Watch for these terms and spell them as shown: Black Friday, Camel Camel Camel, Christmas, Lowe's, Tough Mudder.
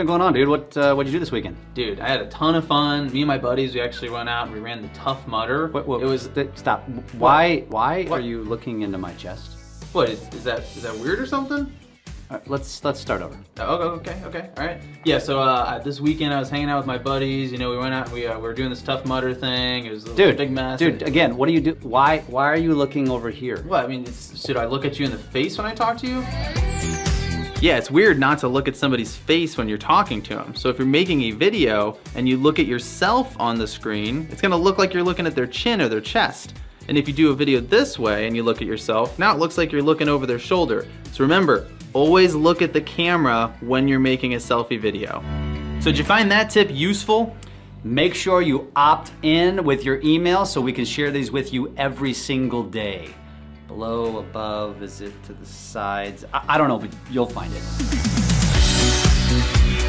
been going on, dude? What'd you do this weekend? Dude, I had a ton of fun. Me and my buddies, we actually went out and we ran the Tough Mudder. What, it was... Stop. Why are you looking into my chest? What, is that weird or something? Right, let's start over. Oh, okay, all right. Yeah, so this weekend I was hanging out with my buddies. You know, we went out. We were doing this Tough Mudder thing. It was a big mess. Dude, again, what do you do? Why are you looking over here? Well, I mean, should I look at you in the face when I talk to you? Yeah, it's weird not to look at somebody's face when you're talking to them. So if you're making a video and you look at yourself on the screen, it's gonna look like you're looking at their chin or their chest. And if you do a video this way and you look at yourself, now it looks like you're looking over their shoulder. So remember, always look at the camera when you're making a selfie video. So did you find that tip useful? Make sure you opt in with your email so we can share these with you every single day. Below, above, is it to the sides? I don't know, but you'll find it.